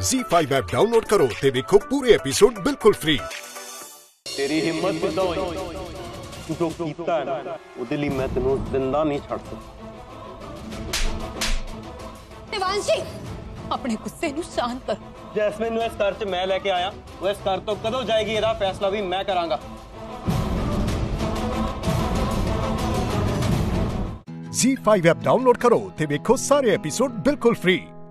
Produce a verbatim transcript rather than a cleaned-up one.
ज़ी five app download करो ते देखो पूरे एपिसोड बिल्कुल फ्री। तेरी हिम्मत बचाओ जो कीता है ना उदे लई मैं तैनू जिंदा नहीं छड्डदा। देवांशी अपने गुस्से नू शांत कर। जैस्मिन नू इस घर च मैं लेके आया, वो इस घर तो कदों जाएगी इहदा फैसला भी मैं करांगा। ज़ी फ़ाइव ऐप डाउनलोड करो ते देखो सारे एपिसोड बिल्कुल फ्री।